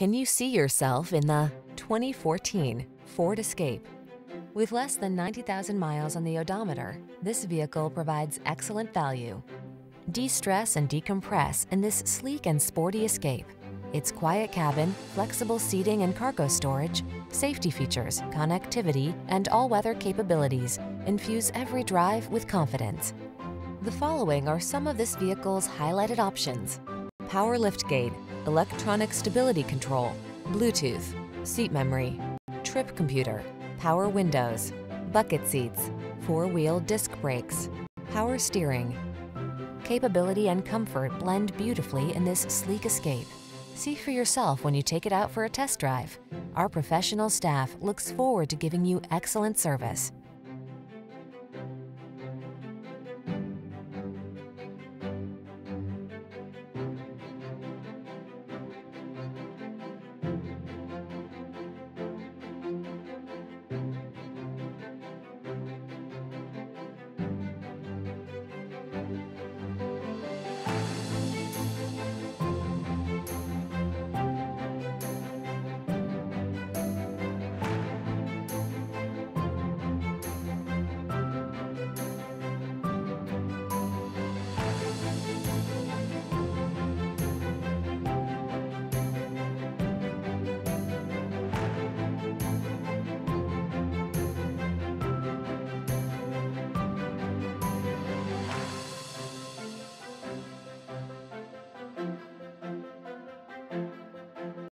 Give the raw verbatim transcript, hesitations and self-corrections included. Can you see yourself in the twenty fourteen Ford Escape? With less than ninety thousand miles on the odometer, this vehicle provides excellent value. De-stress and decompress in this sleek and sporty Escape. Its quiet cabin, flexible seating and cargo storage, safety features, connectivity, and all-weather capabilities infuse every drive with confidence. The following are some of this vehicle's highlighted options: power liftgate, electronic stability control, Bluetooth, seat memory, trip computer, power windows, bucket seats, four-wheel disc brakes, power steering. Capability and comfort blend beautifully in this sleek Escape. See for yourself when you take it out for a test drive. Our professional staff looks forward to giving you excellent service.